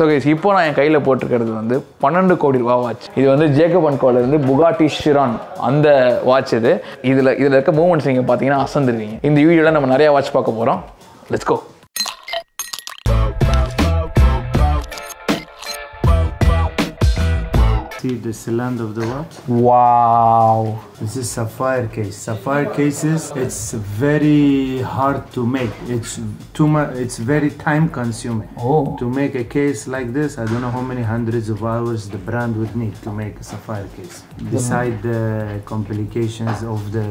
So guys இப்போ நான் என் கையில் போட்டிருக்கிறது வந்து 12 கோடி ரூபா வாட்ச். இது வந்து ஜேக்கபன் கோல இருந்து புகாட்டி ஷிரான் அந்த வாட்ச். இது இதில் இருக்க மூவ்மெண்ட்ஸ் நீங்கள் பார்த்தீங்கன்னா அசந்துருவீங்க. இந்த வீடியோவில் நம்ம நிறையா வாட்ச் பார்க்க போகிறோம். Let's go. See, this is the land of the watch. Wow, this is sapphire case. Sapphire cases, it's very hard to make. It's too much. It's very time consuming. Oh, to make a case like this, I don't know how many hundreds of hours the brand would need to make a sapphire case. Beside the complications of the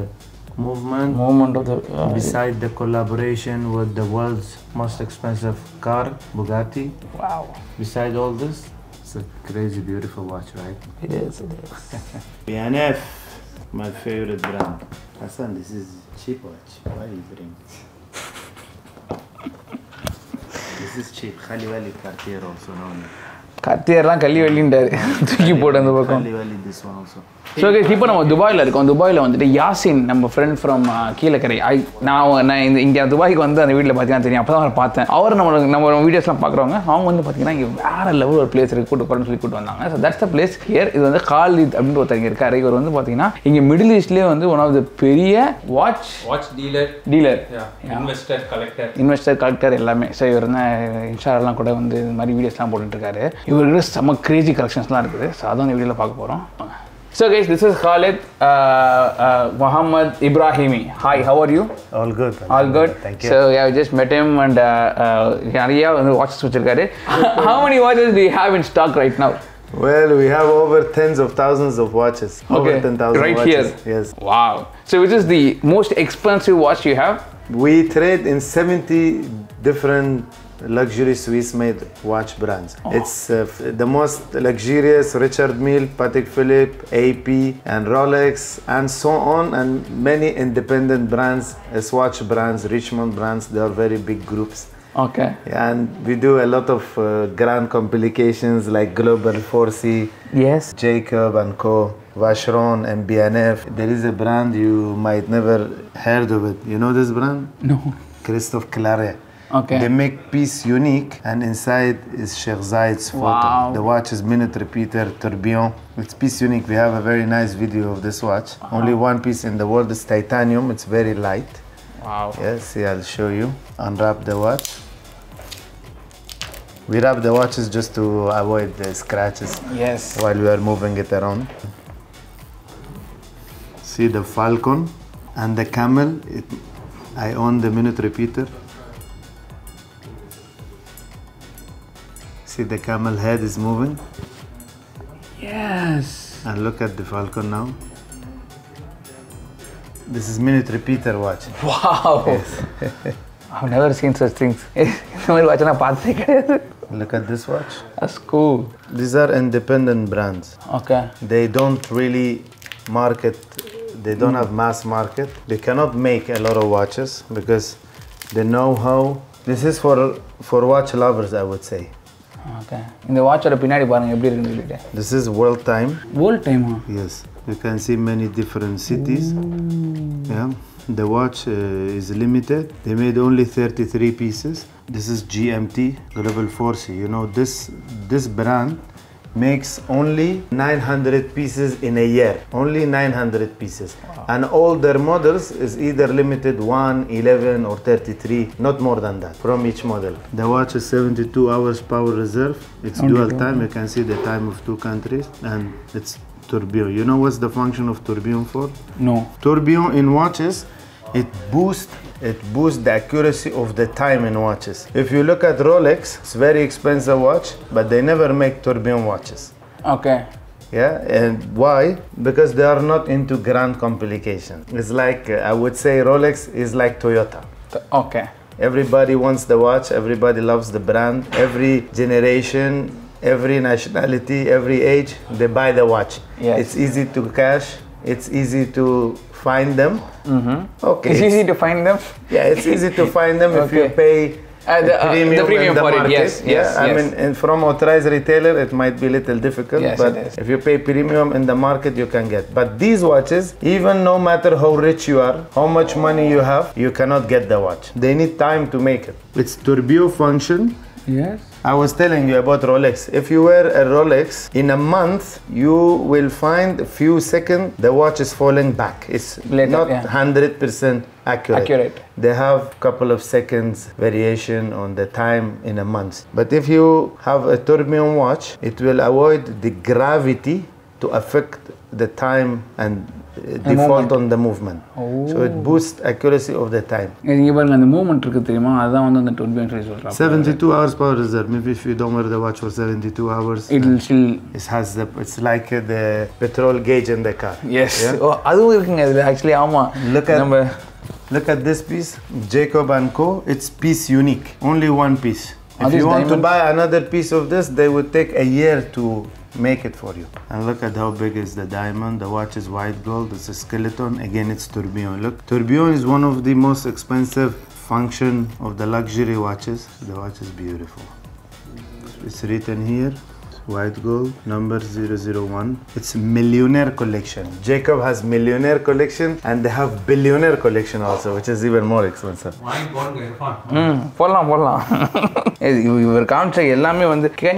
movement of the beside the collaboration with the world's most expensive car, Bugatti. Wow. Beside all this. It's a crazy beautiful watch, right? It is, it is. MB&F, my favorite brand. Hassan, this is cheap watch. Why you bring it? This is cheap. Kali Wali Cartier also known. Cartier la Kali Wali ndare. Thukki podu andha pakkam. Kali Wali this one also. So guys, இப்போ நம்ம துபாயில் இருக்கோம். துபாயில் வந்துட்டு யாசின் நம்ம friend from Kilakarai. நான் இங்கே துபாய்க்கு வந்து அந்த வீட்டில் பார்த்தீங்கன்னா தெரியும். அப்போ தான் அவரை பார்த்தேன். அவர் நம்ம வீடியோஸ்லாம் பார்க்குறவங்க அவங்க வந்து பார்த்தீங்கன்னா இங்கே வேறு லெவல் ஒரு பிளேஸ் இருக்குது கூட்டு சொல்லி கூட்டு வந்தாங்க. So that's the place here. இது வந்து காலித் அப்படின்னு ஒருத்தங்க இருக்காரு. இவர் வந்து பார்த்தீங்கன்னா இங்கே மிடில் ஈஸ்ட்லேயே வந்து ஒன் ஆஃப் த பெரிய வாட்ச் டீலர் இன்வெஸ்டர் கலெக்டர் எல்லாமே. ஸோ இவர் வந்து இன்ஸ்டாலாம் கூட வந்து இந்த மாதிரி வீடியோஸ்லாம் போட்டுருக்காரு. இவருக்கு செம்ம கிரேஜி கலெக்ஷன்ஸ்லாம் இருக்குது. ஸோ அதான் இந்த வீடியோவில் பார்க்க போகிறோம். So guys, this is Khaled, Muhammad Ibrahimi. Hi, how are you? All good. All good. Thank you. So yeah, we just met him and watches vechirukkaru. How many watches do you have in stock right now? Well, we have over tens of thousands of watches. Okay. Over 10,000 right watches. Right here. Yes. Wow. So which is the most expensive watch you have? We trade in 70 different luxury Swiss-made watch brands. Oh. It's the most luxurious: Richard Mille, Patek Philippe, AP, and Rolex, and so on, and many independent brands, Swatch brands, Richmond brands. They are very big groups. Okay. And we do a lot of grand complications like Global 4C. Yes. Jacob & Co, Vacheron, MB&F. There is a brand you might never heard of it. You know this brand? No. Christophe Claret. Okay. They make piece unique, and inside is Sheikh Zayed's photo. Wow. The watch is minute repeater tourbillon. It's piece unique. We have a very nice video of this watch. Wow. Only one piece in the world is titanium. It's very light. Wow. Yes, yeah, I'll show you. Unwrap the watch. We wrap the watches just to avoid the scratches. Yes. While we are moving it around. See the falcon and the camel. I own the minute repeater. See the camel head is moving. Yes. And look at the falcon now. This is minute repeater watch. Wow. Yes. I've never seen such things. Look at this watch. That's cool. These are independent brands. Okay. They don't really market. They don't have mass market. They cannot make a lot of watches because they know how. This is for watch lovers, I would say. Okay. In the watch or pinadi paranga eppadi irundhukitte. This is world time. World time, huh? Yes. You can see many different cities. Ooh. Yeah. The watch is limited. They made only 33 pieces. This is GMT, Global 4C. You know this brand makes only 900 pieces in a year. Only 900 pieces. Wow. And all their models is either limited 1, 11 or 33, not more than that from each model. The watch is 72 hours power reserve. It's dual time. You can see the time of two countries, and it's tourbillon. You know what's the function of tourbillon for? No. Tourbillon in watches, it boosts the accuracy of the time in watches. If you look at Rolex, it's very expensive watch, but they never make tourbillon watches. Okay. Yeah, and why? Because they are not into grand complication. It's like, I would say Rolex is like Toyota. Okay. Everybody wants the watch, everybody loves the brand, every generation, every nationality, every age, they buy the watch. Yes. It's easy to cash, it's easy to find them. Mm-hmm. Okay. It's easy to find them? Yeah, it's easy to find them. Okay. If you pay the premium for market. It, yes, yeah, yes. I mean, and from authorized retailer, it might be a little difficult, yes, but if you pay premium in the market, you can get. But these watches, even no matter how rich you are, how much money you have, you cannot get the watch. They need time to make it. It's tourbillon function. Yes. I was telling you about Rolex. If you wear a Rolex, in a month, you will find a few seconds the watch is falling back. It's not 100% accurate. They have a couple of seconds variation on the time in a month. But if you have a tourbillon watch, it will avoid the gravity to affect the time and default on the movement. Oh. So it boosts accuracy of the time. You the movement, 72 hours power reserve. Maybe if you don't wear the watch for 72 hours, it'll chill. It has the, it's like the petrol gauge in the car. Yes. Yeah? Oh, actually, look at this piece, Jacob & Co. It's piece unique, only one piece. If you want to buy another piece of this, they would take a year to make it for you. And look at how big is the diamond. The watch is white gold. It's a skeleton. Again, it's tourbillon. Look, tourbillon is one of the most expensive function of the luxury watches. The watch is beautiful. It's written here, white gold, number 001. It's millionaire collection. Jacob has millionaire collection and they have billionaire collection also, which is even more expensive. Can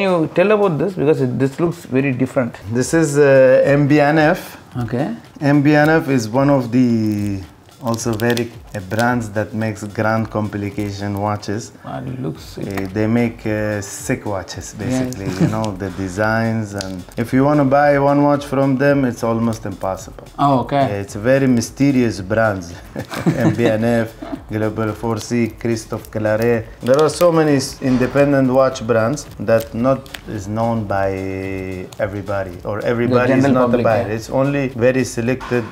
you tell about this? Because this looks very different. This is MB&F. Okay. MB&F is one of the also very brands that makes grand complication watches. Wow, it looks sick. They make sick watches basically, yes. You know, the designs, and if you want to buy one watch from them, it's almost impossible. Oh, okay. It's very mysterious brands. MB&F, Global 4C, Christophe Claret. There are so many independent watch brands that is known by everybody, or everybody is not about it. It's only very selected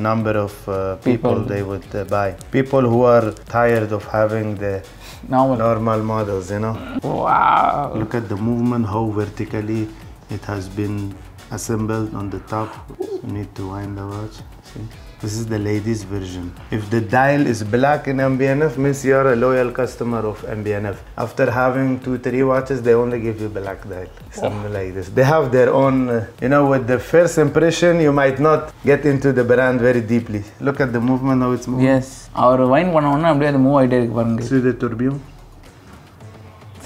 number of people they would buy. People who are tired of having the normal models, you know. Wow! Look at the movement, how vertically it has been assembled on the top. You need to wind the watch. See? This is the ladies version. If the dial is black in MB&F, means you are a loyal customer of MB&F. After having 2-3 watches, they only give you black dial. Something like this. They have their own, you know, with the first impression, you might not get into the brand very deeply. Look at the movement, how it's moving. Yes. Our wine one, I'm doing the move idea. See the tourbillon?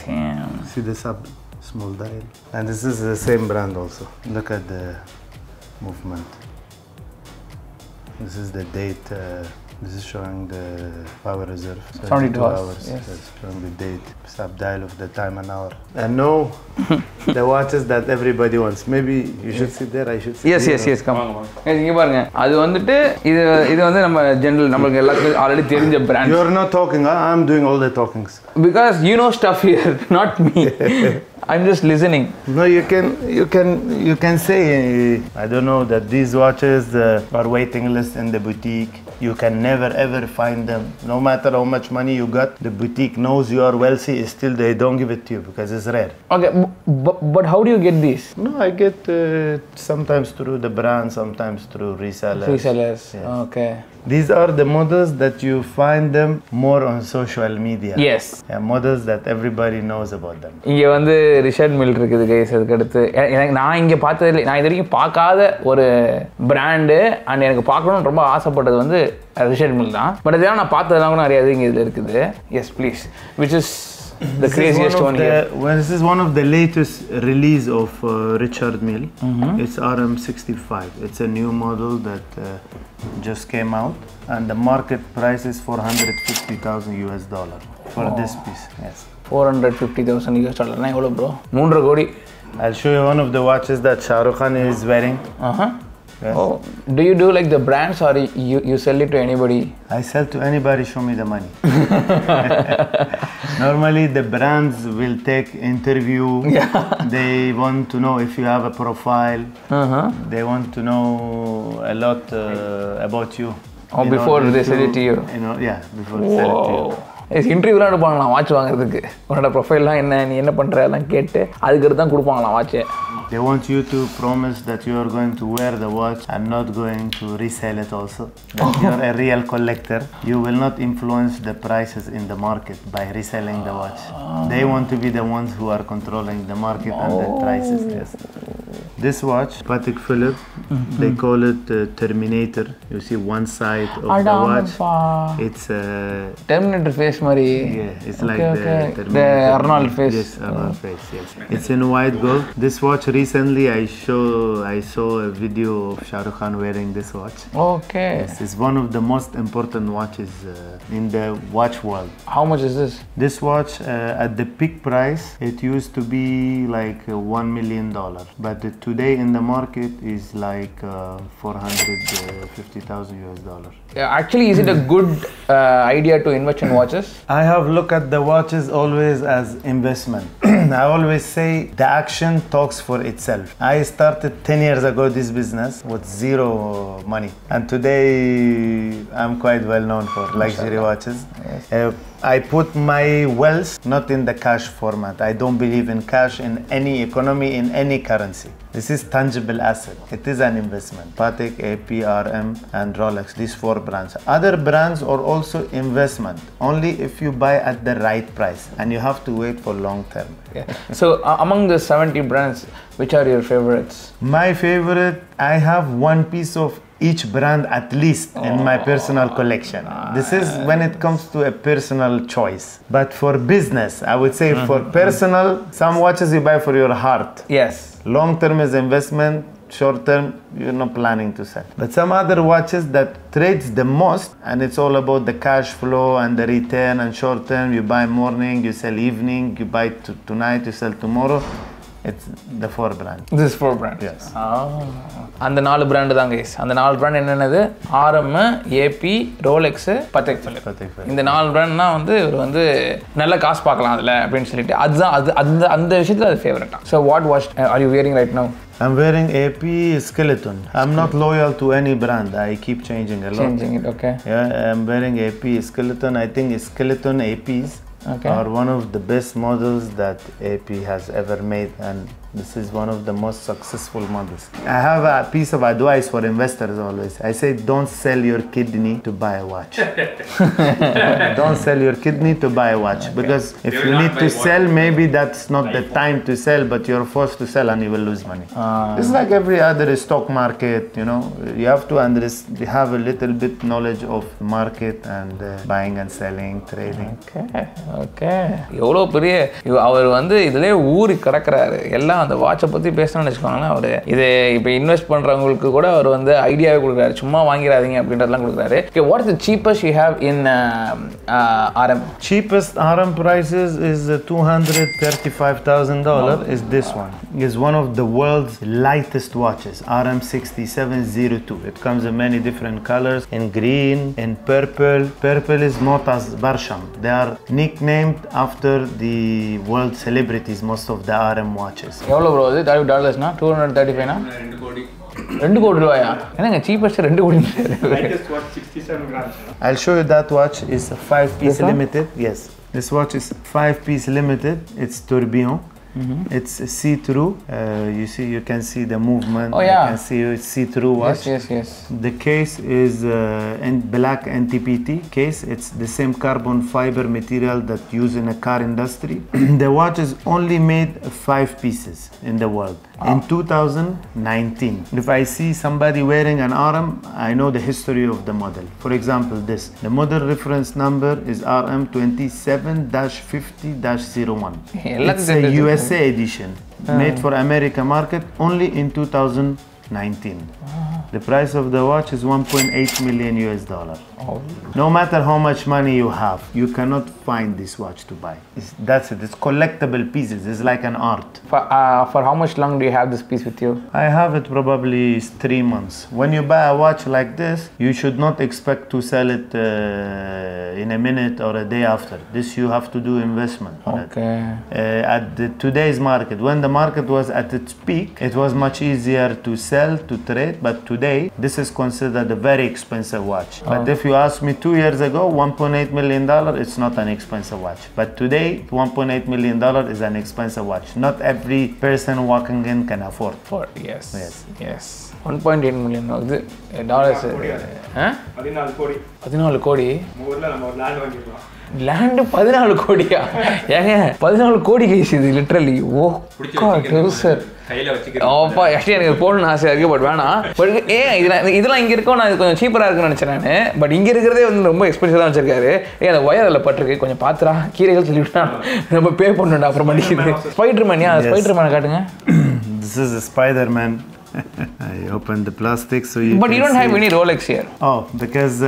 Damn. See the small dial. And this is the same brand also. Look at the movement. This is the date, this is showing the power reserve. 72 hours, yes. That's showing the date, sub-dial of the time and hour. And no, the watches that everybody wants. Maybe you should sit there, I should sit there. Yes, yes, come on. You're not talking, I'm doing all the talkings. Because you know stuff here, not me. I'm just listening. No, you can say, I don't know, that these watches are waiting list in the boutique. You can never ever find them. No matter how much money you got, the boutique knows you are wealthy, still they don't give it to you because it's rare. Okay, but how do you get these? No, I get sometimes through the brand, sometimes through resellers. Resellers, yes. Okay. These are the models that you find them more on social media. Yes. Yeah, models that everybody knows about them. Here is Richard Mille, guys. Yes, please. Which is the craziest one here. Well, this is one of the latest release of Richard Mille. It's RM65. It's a new model that just came out, and the market price is $450,000 US for this piece. Yes. $450,000 US, bro. 3 crore. I'll show you one of the watches that Shahrukh Khan is wearing. Yes. Oh, do you do like the brands, or you sell it to anybody? I sell to anybody, show me the money. Normally the brands will take interview, they want to know if you have a profile, they want to know a lot about you. Oh, you before know, they sell it to you? You know, yeah, before they sell it to you. Yes, interview la edupangala watch vaangiradhukku onoda profile la enna nee enna pandra alla kette adukku dhaan kudupangala watch. They want you to promise that you are going to wear the watch and not going to resell it also. That you are a real collector. You will not influence the prices in the market by reselling the watch. They want to be the ones who are controlling the market and the prices. Yes. This watch, Patek Philippe, they call it Terminator. You see one side of the watch. It's a Terminator face, Mari. Yeah, it's like the Arnold face. Yes, Arnold face. Yes, it's in white gold. This watch recently I saw a video of Shahrukh Khan wearing this watch. Okay. Yes, it's one of the most important watches in the watch world. How much is this? This watch at the peak price, it used to be like $1 million, but it today in the market is like $450,000 US. Yeah, actually, is it a good idea to invest in watches? I have looked at the watches always as investment. I always say the action talks for itself. I started 10 years ago this business with zero money, and today I'm quite well known for luxury watches. Yes. I put my wealth not in the cash format. I don't believe in cash in any economy, in any currency. This is tangible asset. It is an investment. Patek, APRM, and Rolex, these four brands. Other brands are also investment, only if you buy at the right price, and you have to wait for long term. Yeah. So among the 70 brands, which are your favorites? My favorite, I have one piece of each brand at least in my personal collection. This is when it comes to a personal choice. But for business, I would say for personal, some watches you buy for your heart. Yes. Long term is investment, short term you're not planning to sell. But some other watches that trades the most, and it's all about the cash flow and the return, and short term you buy morning, you sell evening, you buy tonight, you sell tomorrow. It's the four brands. This is four brands? Yes. Oh. And the 4 brands, guys. And the 4 brands are RM, AP, Rolex, Patek Philippe. The 4 brands are favorite. So what watch are you wearing right now? I'm wearing AP Skeleton. I'm not loyal to any brand. I keep changing a lot. Changing it, okay. Yeah, I'm wearing AP Skeleton. I think Skeleton APs are one of the best models that AP has ever made, and this is one of the most successful models. I have a piece of advice for investors always. I say, don't sell your kidney to buy a watch. Don't sell your kidney to buy a watch, because if you need to sell, maybe that's not the time to sell, but you're forced to sell and you will lose money. It's like every other stock market, you know. You have to have a little bit knowledge of market and buying and selling, trading. Okay. Okay. The watch about the best on his corner. They invest on the idea. What is the cheapest you have in RM? Cheapest RM prices is $235,000. Is this one? It's one of the world's lightest watches, RM6702. It comes in many different colors, in green, in purple. Purple is Motas Barsham. They are nicknamed after the world celebrities, most of the RM watches. How much bro is it? $235 na? 235 na? 2 crore yeah. Enanga cheapest 2 crore. Lightest watch 67 grams. I'll show you that watch. Is a 5-piece limited. Yes. This watch is 5-piece limited. It's tourbillon. It's see-through. You see, you can see the movement. Oh yeah. You can see it's see-through watch. Yes, yes, yes. The case is black NTPT case. It's the same carbon fiber material that used in a car industry. The watch is only made 5 pieces in the world. In 2019, if I see somebody wearing an RM, I know the history of the model. For example, this. The model reference number is RM27-50-01. It's a USA edition, made for America market only in 2019. The price of the watch is $1.8 million US. Oh. No matter how much money you have, you cannot find this watch to buy. That's it. It's collectible pieces. It's like an art. For how much long do you have this piece with you? I have it probably 3 months. When you buy a watch like this, you should not expect to sell it in a minute or a day after. This you have to do investment. Okay. At today's market, when the market was at its peak, it was much easier to sell, to trade, but today, this is considered a very expensive watch. But if you ask me 2 years ago, $1.8 million, it's not an expensive watch. But today, $1.8 million is an expensive watch. Not every person walking in can afford. Yes. Yes. $1.8 million. 14 கோடி 14 கோடி ஊர்ல நம்ம ஒரு land வாங்கிட்டோம். Land 14 கோடியா? ஏங்க 14 கோடி case இது லிட்டரலி. ஓ சார் கையில வச்சிக்கிறேன். ஆப்பா actually எனக்கு போடணும் ஆசை இருக்கு பட் வேணா. ஏ இதெல்லாம் இங்க இருக்கோ நான் கொஞ்சம் சீப்பரா இருக்குன்னு நினைச்சேன் நான். பட் இங்க இருக்குறதே வந்து ரொம்ப எக்ஸ்பென்சிவா வச்சிருக்காரு. ஏ அந்த வயர்ல பட்டிருக்கு கொஞ்சம் பாத்துறா கீரைகள் சொல்லிட்டா நம்ம பே பண்ணனும்டா அப்புறம் பண்ணிக்கிது. ஸ்பைடர்மேன் யா ஸ்பைடர்மேன் காட்டுங்க. This is a Spider-Man. I opened the plastic so you But you don't have any Rolex here. Oh, because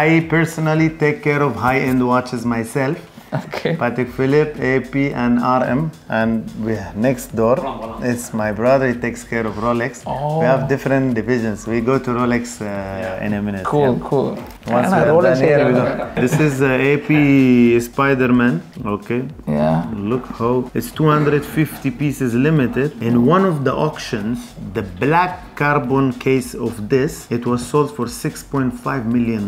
I personally take care of high-end watches myself. Okay. Patek Philippe, AP and RM, and we have next door. It's my brother. He takes care of Rolex. Oh. We have different divisions. We go to Rolex in a minute. Cool, yeah. Cool. Once we are done here, we go. This is AP Spider-Man. Okay. Yeah. Look how it's 250 pieces limited. In one of the auctions, the black carbon case of this, it was sold for $6.5 million.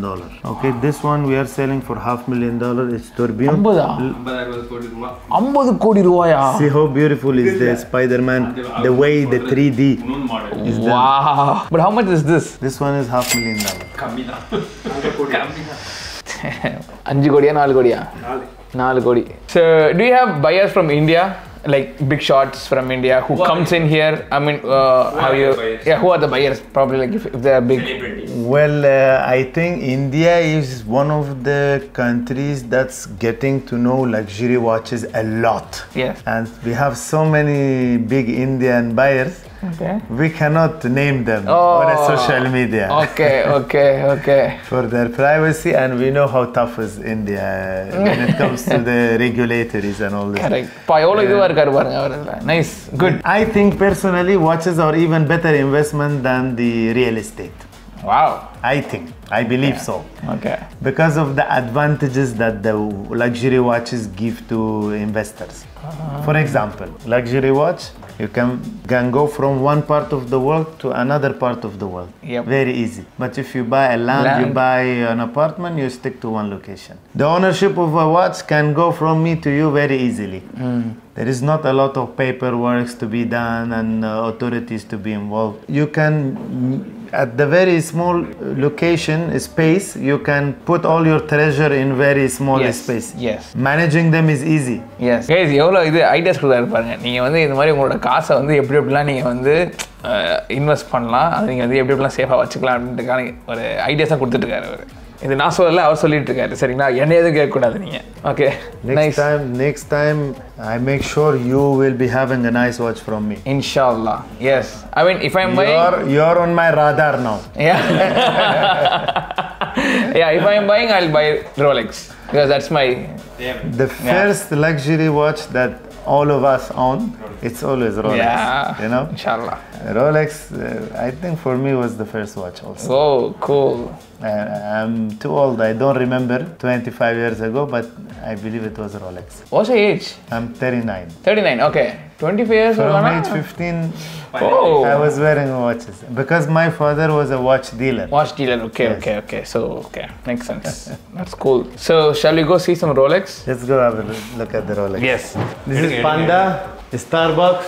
Okay. Wow. This one we are selling for $500,000. It's Tourbillon. See how beautiful is the Spider-Man, the way the 3D is done. Wow. But how much is this? This one is $500,000. So do you have buyers from India? Like big shots from India who comes in here. I mean, how you? Yeah, who are the buyers? Probably like if they are big. Celebrities. Well, I think India is one of the countries that's getting to know luxury watches a lot. Yes. And we have so many big Indian buyers. Okay. We cannot name them on a social media. Okay, okay, okay. For their privacy, and we know how tough is India when it comes to the regulatories and all this. Correct. Nice, good. I think personally watches are even better investment than the real estate. Wow. I think. I believe so. Okay. Because of the advantages that the luxury watches give to investors. For example, luxury watch, you can go from one part of the world to another part of the world. Yep. Very easy. But if you buy a land, you buy an apartment, you stick to one location. The ownership of a watch can go from me to you very easily. Mm. There is not a lot of paperwork to be done and authorities to be involved. You can, at the very small location space, you can put all your treasure in very small space. Yes. Managing them is easy. Yes. Guys, எவ்வளோ இது ideas கொடுத்தாரு பாருங்க. நீங்கள் வந்து இந்த மாதிரி உங்களோட காசை வந்து எப்படி எப்படிலாம் நீங்கள் வந்து இன்வெஸ்ட் பண்ணலாம், அது நீங்கள் வந்து எப்படி எப்படிலாம் சேஃபாக வச்சுக்கலாம் அப்படின்றதுக்கான ஒரு ஐடியாஸாக கொடுத்துட்டு இருக்காரு அவர். இது நான் சொல்லல, அவர் சொல்லிட்டு இருக்காரு. சரிங்களா, என்ன எதுவும் கேட்கக்கூடாது நீங்கள். Okay, next time I make sure you will be having a nice watch from me. Inshallah. Yes. I mean, if I'm buying... You're on my radar now. Yeah. Yeah, if I'm buying, I'll buy Rolex. Because that's my... The first luxury watch that all of us own, it's always Rolex. Yeah. You know? Inshallah. Rolex, I think for me was the first watch also. Oh, cool. I'm too old, I don't remember 25 years ago, but I believe it was Rolex. What's your age? I'm 39. 39, okay. 25 years ago? From age 15, I was wearing watches. Because my father was a watch dealer. Watch dealer, okay, yes. okay. So, okay, makes sense. That's cool. So, shall we go see some Rolex? Let's go have a look at the Rolex. Yes. This is Panda, Starbucks,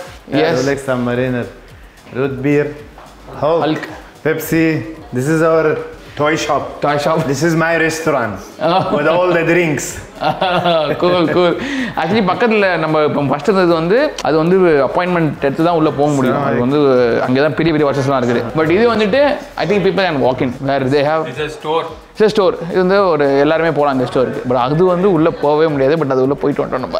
Rolex Submariner, root beer, Hulk, Pepsi. This is our toy shop. Toy shop. This is my restaurant with all the drinks. Cool, cool. Actually, பக்கத்துல நம்ம இப்போ first இருந்தது வந்து அது வந்து appointment எடுத்து தான் உள்ள போக முடியும். அது வந்து அங்க தான் பெரிய பெரிய வாட்சஸ்லாம் இருக்குது. பட் இது வந்துட்டு I think people can walk in where they have. It's a store. It's a store. இது வந்து ஒரு எல்லாரும் போலாம் அந்த ஸ்டோருக்கு. பட் அது வந்து உள்ள போவே முடியாது. பட் அது உள்ள போயிட்டு வந்துட்டோம் நம்ம.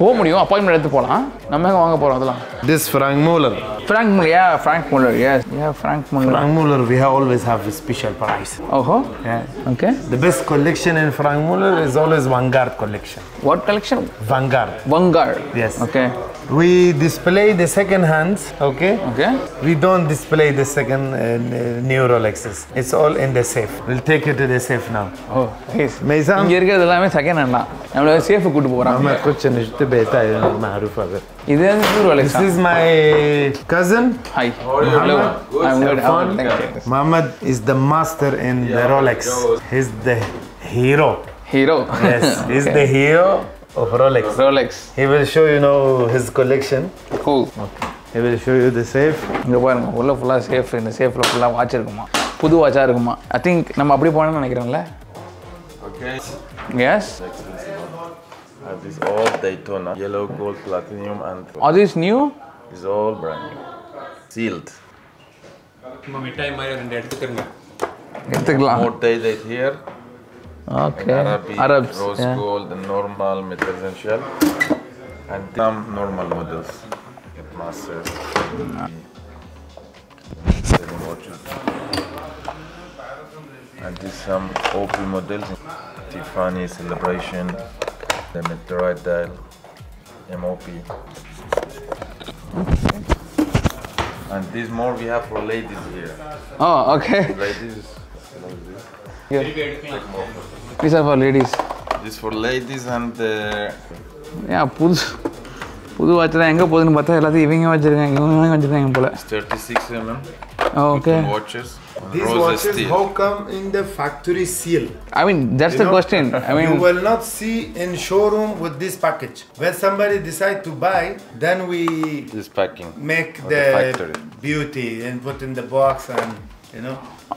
போக முடியும், அப்பாயின்ட்மென்ட் எடுத்து போலாம். நம்ம எங்க வாங்க போறோம் அதெல்லாம். This Franck Muller. Franck Muller. Yeah, Franck Muller. Yes. Yeah, Franck Muller. Franck Muller we have always have a special price. Oh. Yeah. Okay. The best collection in Franck Muller is always Vanguard collection. What collection? Vanguard. Vanguard. Yes. Okay. We display the second hands. Okay. Okay. We don't display the second new Rolexes. It's all in the safe. We'll take you to the safe now. Oh, please. Meizam. Here is all my second hand. I'm going to safe good board. I'm going to put you to bed. I'm going to. This is my cousin. Hi. Muhammad. Hello. I'm good. Thank you. Muhammad is the master in the Rolex. He's the hero. Hero. Yes, he's the hero of Rolex. Rolex. He will show you now his collection. Cool. Okay. He will show you the safe. Look, I'm full of safe. In the safe, full of watches. புது வாட்சா இருக்குமா I think நம்ம அப்படியே போறேன்னு நினைக்கிறேன்ல okay yes I have this all Daytona yellow gold platinum and Are this new? It's all brand new. Sealed. நம்ம மிட்டாய் மாதிரி ரெண்டு எடுத்துக்கறங்க எடுத்துக்கலாம் more daylight here. Okay. Arab rose yeah. gold and normal metals and shell and some normal models. Master. And this some Opel models, Tiffany Celebration, the Meteorite Dial, MOP. And this more we have for ladies here. Oh, okay. Ladies, like this. These are for ladies. This for ladies and yeah, pools. புது வாட்சா எங்க போகுதுன்னு பார்த்தா எல்லாரும் இவங்க வச்சிருக்காங்க இவங்க வச்சிருக்காங்க போல 36mm okay watches these watches how come in the factory seal I mean that's the question I mean you will not see in showroom with this package when somebody decide to buy then we this packing make the factory beauty and put in the box and you know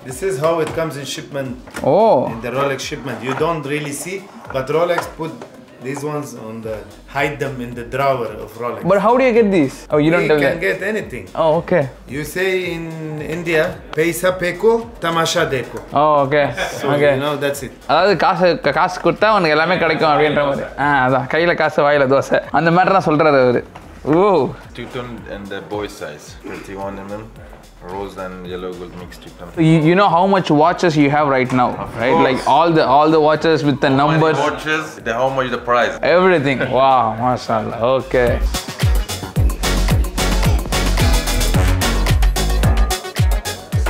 this is how it comes in shipment oh in the Rolex shipment you don't really see but Rolex put These ones on the hide them in the drawer of Rolex. But how do you get these? Oh, you don't tell me. You can get anything. Oh, okay. You say in India, paisa peko, tamasha deko. Oh, okay. So okay. You know that's it. அதாவது காசு கொடுத்தா உங்களுக்கு எல்லாமே கிடைக்கும் அப்படின்ற மாதிரி. ஆ அதான் கையில காசு வாயில தோசை. அந்த மாதிரி தான் சொல்றாரு அவரு. Ooh. Teuton and the boy size 31mm. Rose and yellow gold mixed together. So you know how much watches you have right now, of right? Course. Like all the watches with the how numbers. Many watches, the how much the price? Everything. Wow, mashallah. Okay.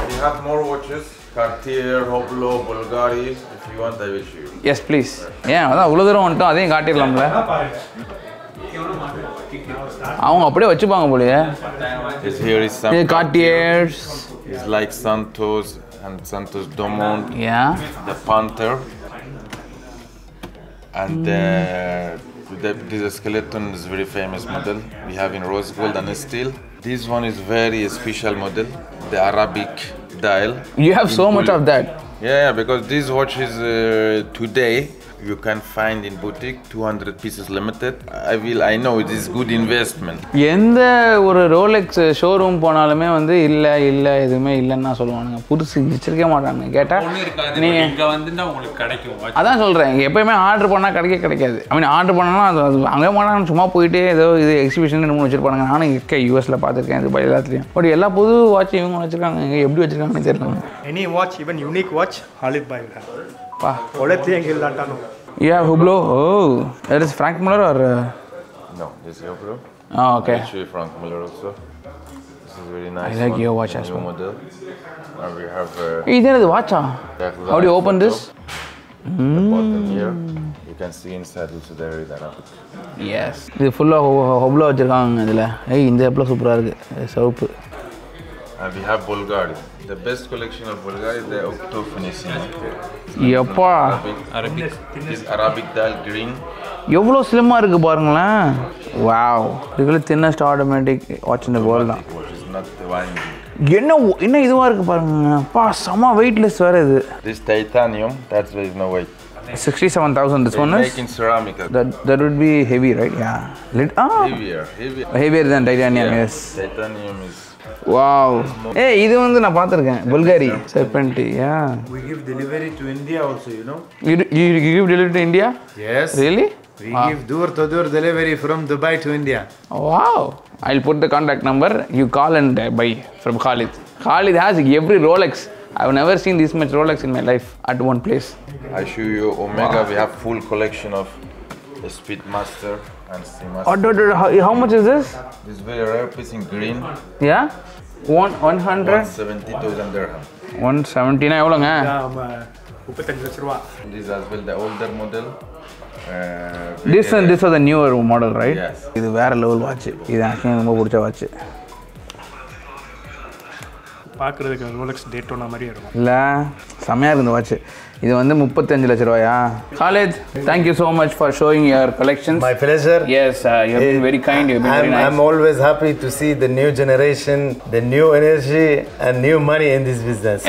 We have more watches. Cartier, Hublot, Bulgari. If you want, I will show you. Yes, please. Right. Yeah, that's all there on top. I think Cartier lamla. அவங்க அப்படியே வச்சுபாங்க போலயே This here is some Cartiers is like Santos and Santos Dumont yeah the Panther and this skeleton is very famous model we have in rose gold and steel this one is very special model the Arabic dial you have so much of that yeah because this watch is today You can find in boutique 200 pieces limited. I know it is good investment. எந்த ஒரு Rolex showroom போனாலுமே வந்து இல்ல இல்ல எதுமே இல்லன்னா சொல்வாங்க. புதுசு வச்சிருக்க மாட்டாங்க. கேட்டா நீங்க இங்க வந்துனா உங்களுக்கு கிடைக்கும். அதான் சொல்றேன். எப்பவுமே ஆர்டர் பண்ணா கிடைக்காது. I mean ஆர்டர் பண்ணா அங்க போனா சும்மா போயிட்டே ஏதோ இது எக்ஸிபிஷன் என்ன வச்சிருப்பாங்க. நானே இங்க யுஎஸ்ல பாத்துர்க்கேன். இது எல்லாத்துலயும். பட் எல்லா புது வாட்ச் இவங்க வச்சிருக்காங்க. எப்படி வச்சிருக்காங்கன்னு தெரியல. Any watch even unique watch Khaled buy it. Pa olethi engil latano yeah Hublot oh that is Franck Muller or no this is Hublot oh okay actually Franck Muller also this is very nice I like one. Your watch as well model and we have either the watch how do you open this the bottom here you can see inside also there is another yes this full of Hublot வச்சிருக்காங்க இதுல hey இந்த Hublot சூப்பரா இருக்கு soap and we have Bulgari the best collection of Bulgari the Octofinis yeppa Arabic this Arabic dial green evlo slim ah irukku paarunga wow idigala thinnest automatic watch in the world da is not the one enna iduva irukku paarunga appa sama weightless vera idu this titanium that's there is no weight 67,000 this one is made in ceramic that would be heavy right yeah heavier than titanium yeah. yes titanium is Wow. Hey, this one I have seen. Bulgari, Serpenti. Yeah. We give delivery to India also, you know. You give delivery to India? Yes. Really? We give door-to-door delivery from Dubai to India. Wow. I'll put the contact number. You call and buy from Khaled. Khaled has every Rolex. I've never seen this much Rolex in my life at one place. I show you Omega. Wow. We have full collection of Speedmaster. And oh, how much is this? This is very rare piece in green. Yeah? 170,000 dirham. 170 na evlonga? This as well the older model. This was the newer model, right? Yes. Idu vera level watch. Idu actually romba pudicha watch. பாக்குறதுக்கு Rolex Daytona மாதிரி இருக்கு. இல்ல, சமையா இருந்த watch. இது வந்து 35 லட்சம் ரூபாயா Khaled thank you so much for showing your collections my pleasure yes you have been very kind you have been very nice I'm always happy to see the new generation the new energy and new money in this business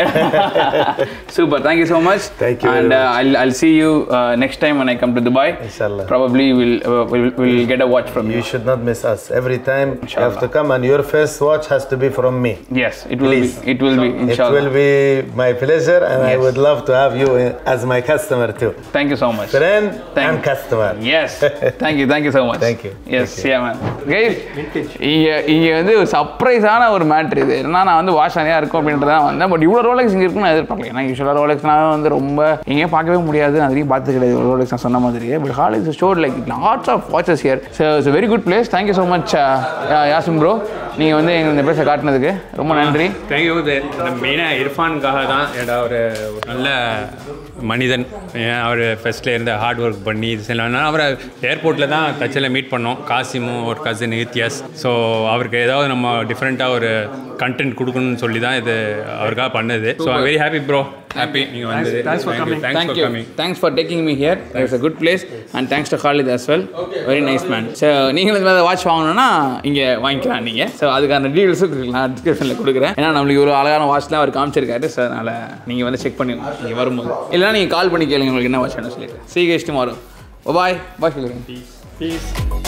super thank you so much thank you and I'll see you next time when I come to Dubai inshallah probably we'll get a watch from you should not miss us every time inshallah. You have to come and your first watch has to be from me yes it will Please. Be it will inshallah. Be inshallah it will be my pleasure and yes. I would love to have you as my customer too thank you so much friend thank and customer yes thank you so much thank you yes thank you. Yeah man guys inga வந்து surprise ஆன ஒரு matter இது என்ன நான் வந்து வாஷானியா இருக்கும் அப்படின்றத வந்தேன் பட் இவ்ளோ Rolex இங்க இருக்குன்னு எதிர்பார்க்கல நான் யூசுவலா Rolex நான் வந்து ரொம்ப எங்க பார்க்கவே முடியாது அதுக்கு பார்த்து கிடையாது Rolex நான் சொன்ன மாதிரியே but Khaled showed like lots of watches here so it's a very good place thank you so much Yasin bro நீங்க வந்து எங்க இந்த பிளேஸ் காட்டினதுக்கு ரொம்ப நன்றி thank you the main irfan காக தான் ஏடா ஒரு நல்ல மனிதன் அவர் ஃபர்ஸ்ட்ல இருந்து ஹார்ட் ஒர்க் பண்ணி இதெல்லாம் அவரை ஏர்போர்ட்டில் தான் டச்சில் மீட் பண்ணோம் காசிமும் ஒரு கசின் இத்தியாஸ் ஸோ அவருக்கு ஏதாவது நம்ம டிஃப்ரெண்ட்டாக ஒரு கண்டென்ட் கொடுக்கணும்னு சொல்லி தான் இது அவருக்காக பண்ணது so I'm very happy bro happy நீங்கள் வந்தது thanks for taking me here it's a good place and thanks to Khaled as well very nice man so நீங்களும் இந்த வாட்ச் வாங்கணும்னா இங்கே வாங்கிக்கலாம் நீங்கள் ஸோ அதுக்கான டீட்டெயில்ஸும் நான் டிஸ்கிரிப்ஷனில் கொடுக்குறேன் ஏன்னா நம்மளுக்கு ஒரு அழகான வாட்ச்லாம் அவர் காமிச்சிருக்காரு ஸோ அதனால் நீங்கள் வந்து செக் பண்ணி நீங்கள் வரும்போது இல்லைனா நீங்கள் கால் பண்ணி கேளுங்க உங்களுக்கு என்ன வாட்ச் வேணும்னு சொல்லிட்டு see you guys tomorrow bye bye bye சொல்லுங்கள்